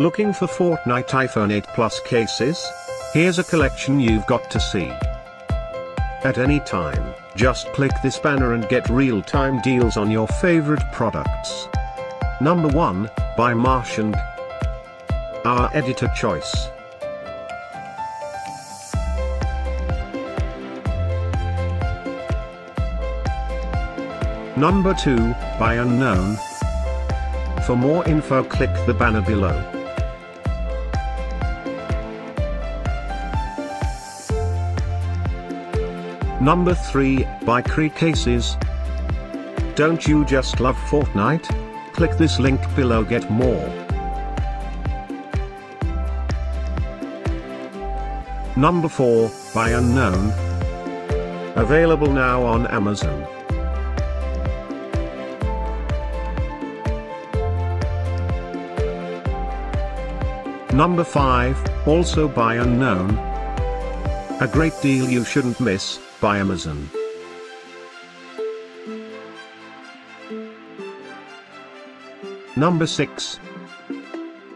Looking for Fortnite iPhone 8 Plus cases? Here's a collection you've got to see. At any time, just click this banner and get real-time deals on your favorite products. Number 1, by Marsheng. Our editor choice. Number 2, by Unknown. For more info, click the banner below. Number 3, by Cree Cases. Don't you just love Fortnite? Click this link below, get more. Number 4, by Unknown. Available now on Amazon. Number 5, also by Unknown. A great deal you shouldn't miss, by Amazon. Number 6.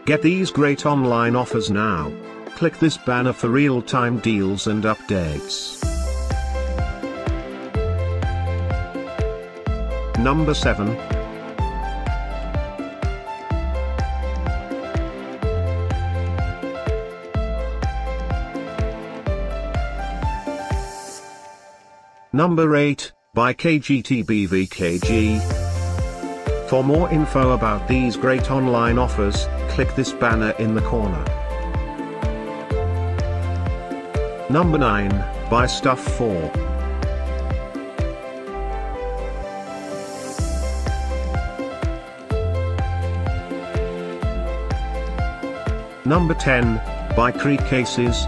Get these great online offers now. Click this banner for real-time deals and updates. Number 7. Number 8, by KGTBVKG. For more info about these great online offers, click this banner in the corner. Number 9, by STUFF4. Number 10, by Cree Cases.